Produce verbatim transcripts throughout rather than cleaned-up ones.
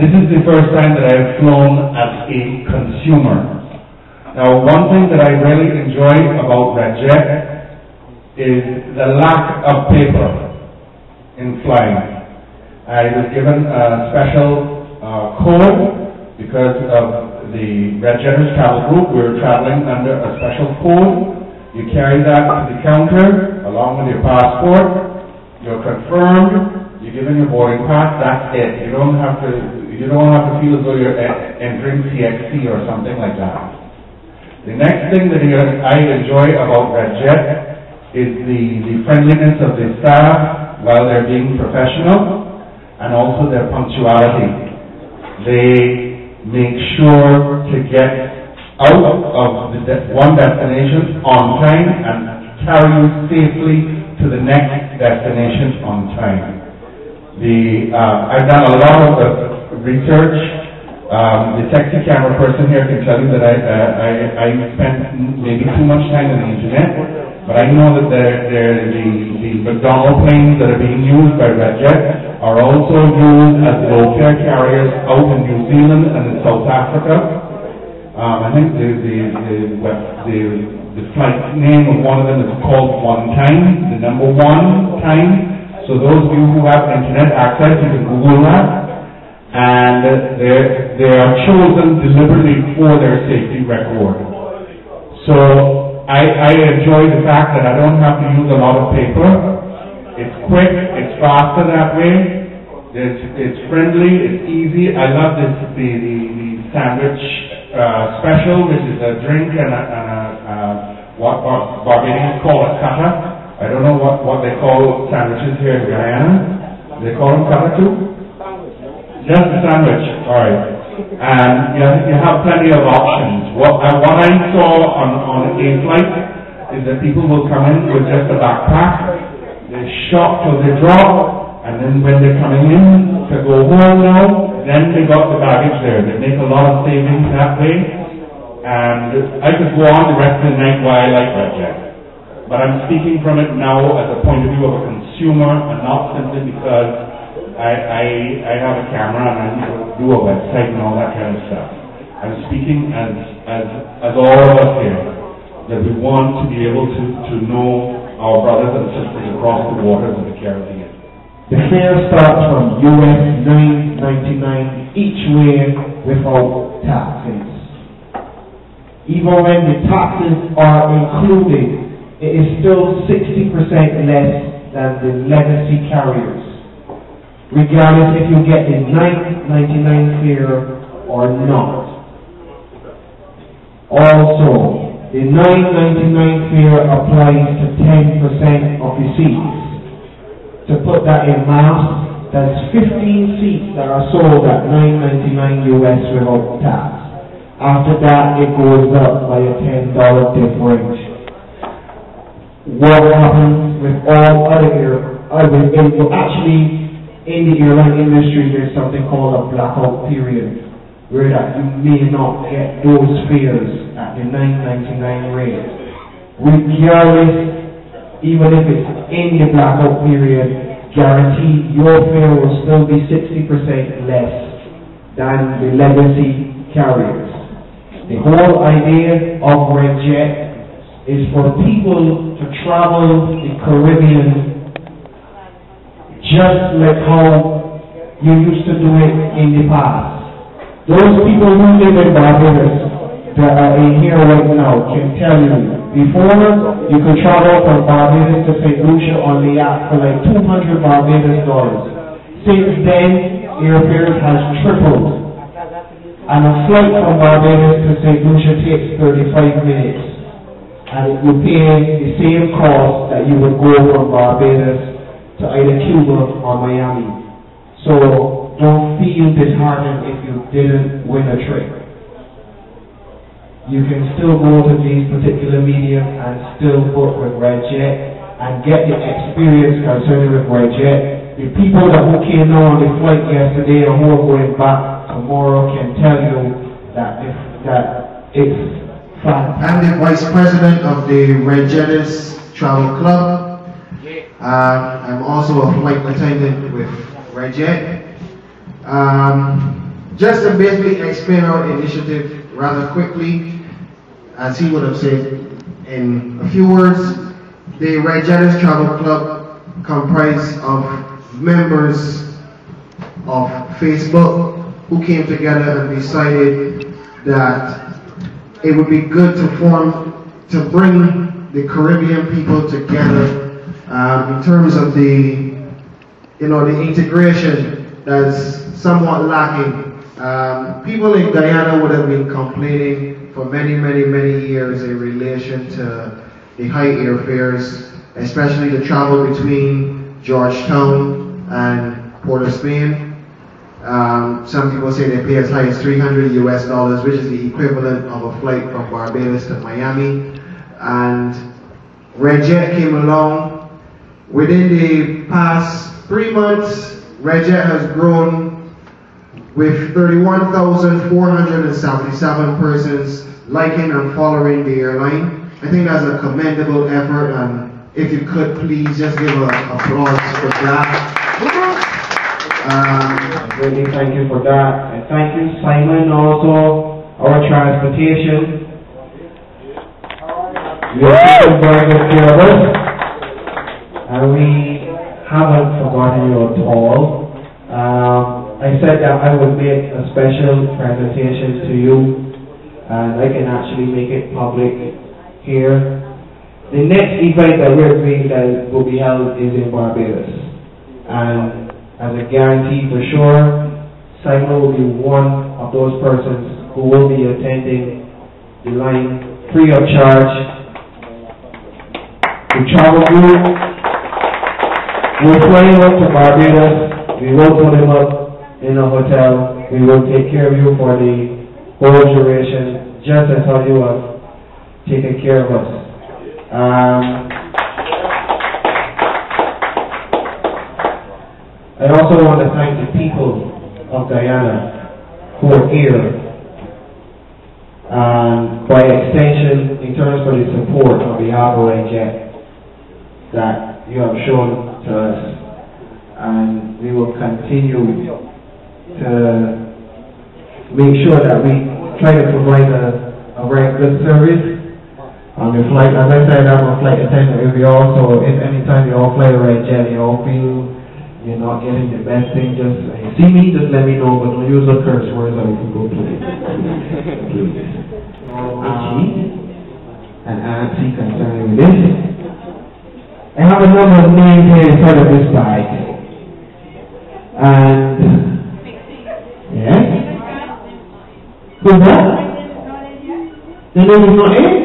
This is the first time that I've flown as a consumer. Now, one thing that I really enjoy about RedJet is the lack of paper in flying. I was given a special uh, code because of the Redjetters Travel Group. We were traveling under a special code. You carry that to the counter along with your passport. You're confirmed. You're given your boarding pass, that's it. You don't have to, you don't have to feel as though you're entering C X C or something like that. The next thing that I enjoy about RedJet is the, the friendliness of the staff while they're being professional, and also their punctuality. They make sure to get out of the de- one destination on time and carry you safely to the next destination on time. The, uh, I've done a lot of uh, research. Um, the taxi camera person here can tell you that I, uh, I, I spent maybe too much time on the internet, but I know that they're, they're the, the McDonnell planes that are being used by RedJet are also used as low-fare carriers out in New Zealand and in South Africa. Um, I think the, the, the, the, the flight name of one of them is called One Time, the number one time. So those of you who have internet access, you can Google that, and they are chosen deliberately for their safety record. So I, I enjoy the fact that I don't have to use a lot of paper. It's quick, it's faster that way, it's, it's friendly, it's easy. I love this, the, the, the sandwich uh, special, which is a drink and a, and a, a what Bar- Barbadians call a kata. I don't know what, what they call sandwiches here in Guyana. They call them kakatu? Just a sandwich, all right. And you, you have plenty of options. What, uh, what I saw on, on a flight is that people will come in with just a backpack, they shop till they drop, and then when they're coming in to go home now, then they got the baggage there. They make a lot of savings that way. And I could go on the rest of the night why I like RedJet. But I'm speaking from it now as a point of view of a consumer, and not simply because I, I, I have a camera and I need to do a website and all that kind of stuff. I'm speaking as, as, as all of us here, that we want to be able to, to know our brothers and sisters across the waters of the Caribbean. The fare starts from U S nine ninety-nine each way without taxes. Even when the taxes are included, it is still sixty percent less than the legacy carriers, regardless if you get the nine ninety-nine fare or not. Also, the nine ninety-nine fare applies to ten percent of the seats. To put that in math, that's fifteen seats that are sold at nine ninety-nine U S without tax. After that, it goes up by a ten dollar differential. What happens with all other air, other people? Actually, in the airline industry, there's something called a blackout period, where that you may not get those fares at the nine ninety-nine rate. Regardless, even if it's in the blackout period, guaranteed your fare will still be sixty percent less than the legacy carriers. The whole idea of RedJet is for people to travel the Caribbean just like how you used to do it in the past. Those people who live in Barbados that are in here right now can tell you, before you could travel from Barbados to Saint Lucia on the yacht for like two hundred Barbados dollars. Since then, airfares has tripled. And a flight from Barbados to Saint Lucia takes thirty-five minutes. And you're paying the same cost that you would go from Barbados to either Cuba or Miami. So don't feel disheartened if you didn't win a trip. You can still go to these particular media and still book with RedJet and get the experience concerning with RedJet. The people that who came on the flight yesterday and who are going back tomorrow can tell you that if that it's. I'm the Vice President of the Redjetters Travel Club. Um, I'm also a flight attendant with RedJet. Um, Just to basically explain our initiative rather quickly, as he would have said in a few words, the Redjetters Travel Club comprised of members of Facebook who came together and decided that it would be good to form, to bring the Caribbean people together um, in terms of the, you know, the integration that's somewhat lacking. Um, people in Guyana would have been complaining for many, many, many years in relation to the high airfares, especially the travel between Georgetown and Port of Spain. Um, some people say they pay as high as three hundred U S dollars, which is the equivalent of a flight from Barbados to Miami. And REDjet came along. Within the past three months, REDjet has grown with thirty-one thousand four hundred seventy-seven persons liking and following the airline. I think that's a commendable effort, and if you could please just give an applause for that. Um, really thank you for that. And thank you, Simon, also, our transportation. We are taking very good care of us, and we haven't forgotten you at all. Um, I said that I would make a special presentation to you, and I can actually make it public here. The next event that we're doing that will be held is in Barbados, and as a guarantee for sure, Simon will be one of those persons who will be attending the line free of charge. The travel group will fly up to Barbados, we will put him up in a hotel, we will take care of you for the whole duration, just as how you have taken care of us. Um, I also want to thank the people of Guyana who are here, and um, by extension, in terms of the support on behalf of REDjet that you have shown to us, and we will continue to make sure that we try to provide a, a right good service on the flight. As I said, I'm a flight attendant every hour, so if any time you all fly the right jet, you all feel you're not getting the best thing, just uh, see me, just let me know, but don't use the curse words or you can go play. um, and Auntie concerning this, I have a number of names here in front of this bag, and yes. Who's that? The name is not it?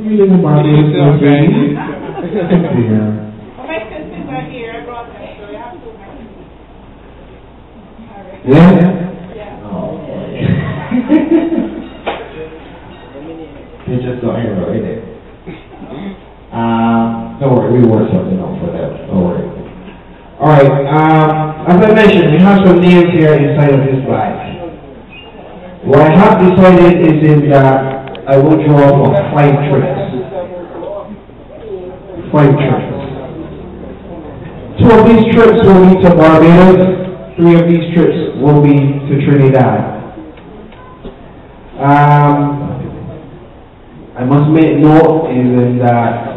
You live in Barbados. Yeah. My sisters are here. I brought them, so you have to. Yeah? Yeah. Oh, they just got here, right there. Um, don't worry, we work something out for them. Don't worry. Alright, um, as I mentioned, we have some names here inside of this bag. What I have decided is in that I will draw for five tricks. Five trips. Two of these trips will be to Barbados, three of these trips will be to Trinidad. Um, I must make note is that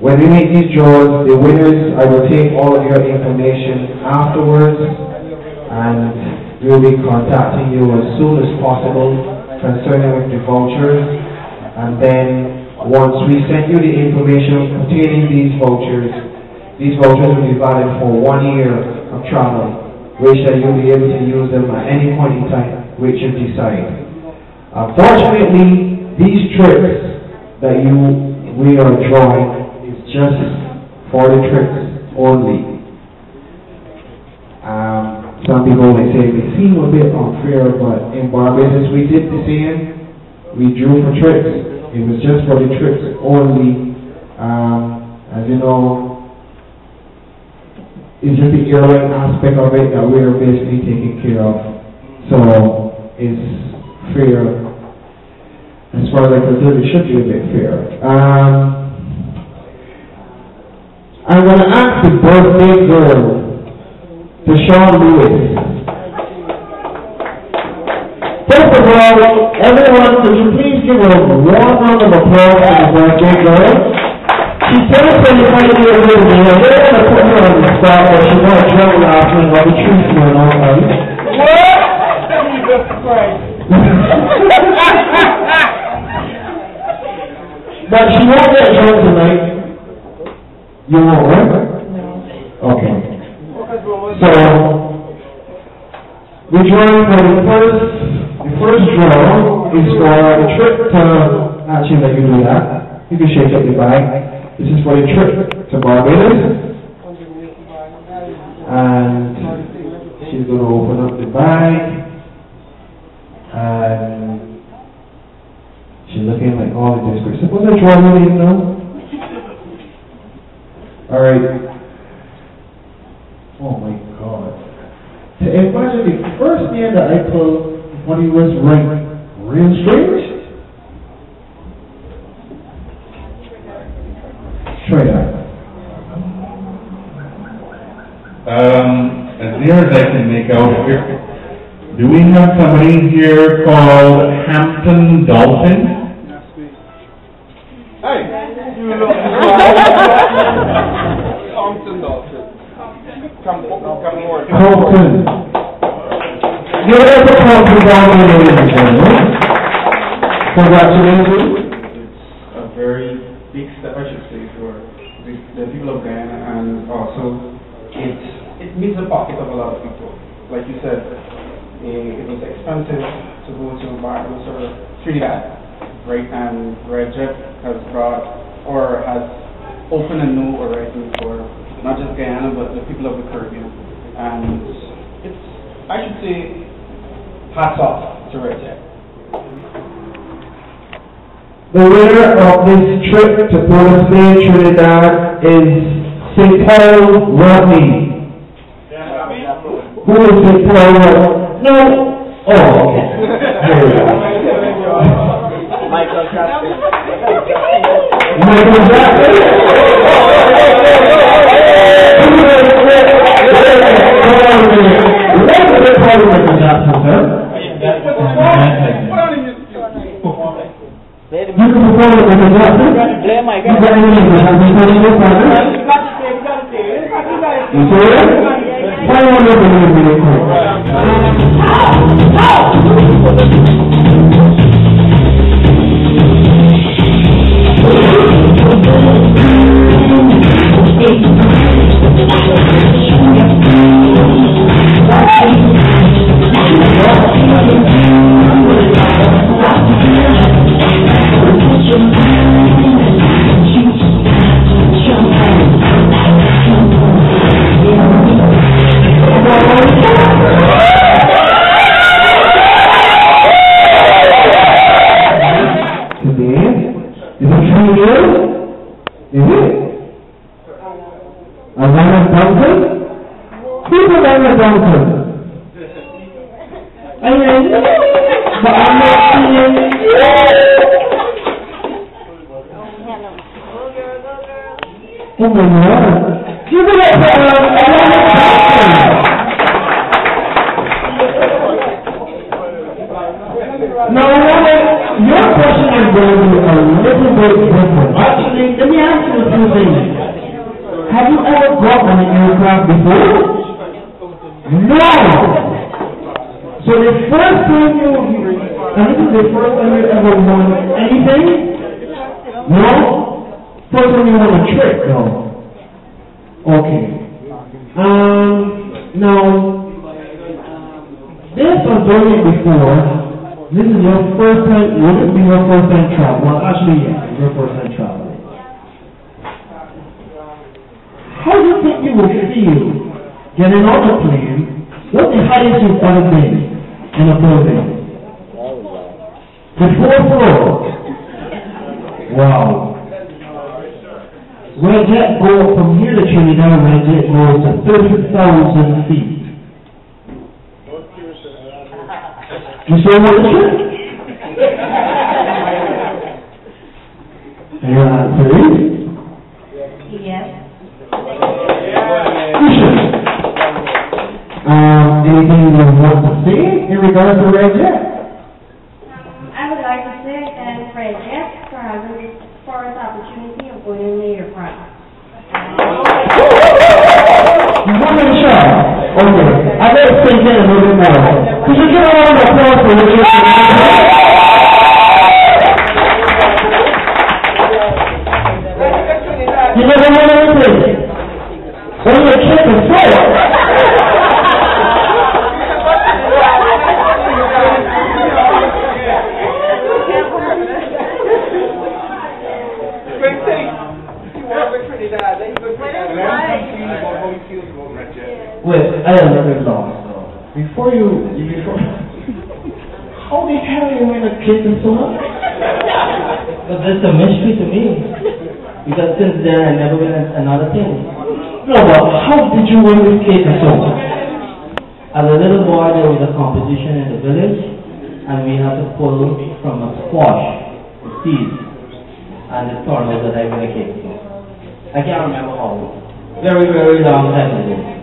when we make these draws, the winners, I will take all of your information afterwards, and we will be contacting you as soon as possible concerning with the vouchers. And then once we send you the information containing these vouchers, these vouchers will be valid for one year of travel, which that you'll be able to use them at any point in time, which you decide. Unfortunately, these trips that you we are drawing just for the trips only. Um, some people may say they seem a bit unfair, but in Barbados we did the same. We drew for trips. It was just for the trips only. Um, as you know, it's just the airline aspect of it that we are basically taking care of. So it's fair. As far as I can tell, it should be a bit fair. Um, I'm going to ask the birthday girl, Deshawn Lewis, Everyone, could you please give a warm round of applause for the birthday girl? She's very twenty-five years old today. I don't want to put her on the spot, but she's not a German after and I'll be truthful and all right. What? Jesus Christ. But she won't get drunk tonight. You won't, right? No. Okay. So, we're drawing for the first, the first draw. Is for a trip to, actually let you do that, you can shake up your bag. This is for a trip to Barbados, and she's going to open up the bag, and she's looking like all the discs. Suppose I draw her in now? Alright. Oh my God. To imagine the first man that I pulled, when he was right. Real strange? Straight up. Um, as near as I can make out here, do we have somebody here called Hampton Dalton? Hey! You look Hampton Dalton. Come, come more. Hampton. You're ever Hampton Dalton, congratulations. It's a very big step, I should say, for the, the people of Guyana, and also it, it meets the pocket of a lot of people. Like you said, eh, it was expensive to go to Barbados or Trinidad, right? And REDjet has brought or has opened a new horizon for not just Guyana but the people of the Caribbean. And it's, I should say, hats off to REDjet. The winner of this trip to Port Spain, Trinidad, is Saint Paul Rodney. Yeah, I mean, who is Saint Paul Rodney? No. Oh, okay. There we go. Michael Jackson. Michael Jackson? Michael Jackson, sir. You can perform it with a doctor. You can do it with a doctor. You can do it with a anything you want to say in regards to REDjet? far as opportunity and put in the enterprise. Women show. Okay. I gotta sink in a little bit more. Could you give a round of applause for Richard Connolly? You never know anything. What are your kids afraid? Wait, I am very lost. Before you, before, how the hell you win a kid and so on? But that's a mystery to me. Because since then I never win another thing. No, but how did you win this kid and so on? As a little boy, there was a competition in the village, and we had to pull from a squash, the seeds, and the tournament that I won a kid. I can't remember how. Very, very long time ago.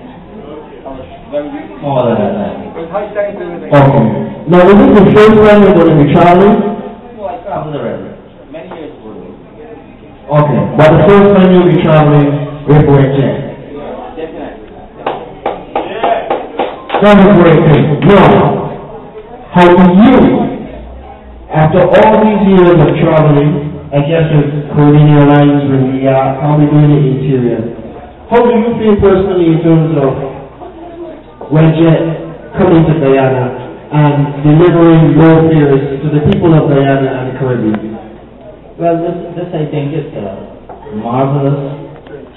Oh, that, that. Okay. Now, this is the first one you're going to be traveling? Well, I traveled already. Many years ago. Okay. But the first time you'll be traveling with REDjet. Definitely. Yeah. That is great thing. Now, how do you, after all these years of traveling, I guess with Caribbean Airlines, with the yacht, how we do the interior, how do you feel personally in terms of REDjet coming to Guyana and delivering your fears to the people of Guyana and the Caribbean? Well, this, this I think is a marvelous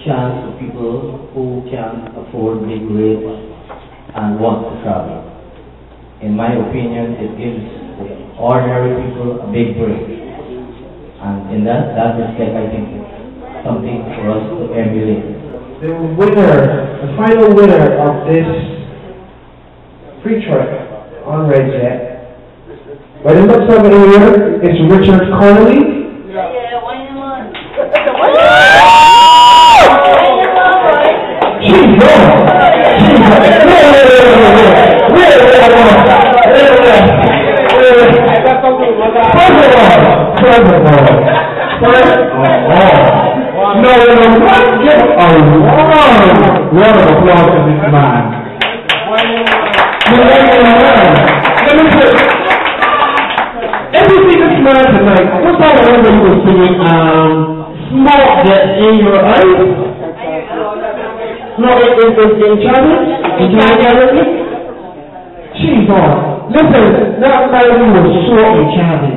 chance for people who can afford big rates and want to travel. In my opinion, it gives the ordinary people a big break. And in that, that respect, I think it's something for us to emulate. The winner, the final winner of this free trip on REDjet. But it looks like it here is Richard Connolly. Yeah, yeah why not? She's gone. She's gone. No, no, no. Give a round, round of applause to this man. Let me say, if you see this man tonight, what's all the other people singing? Um, smoke that's in your eyes? No, it is in China? In China? She's on. Listen, that man was so enchanted.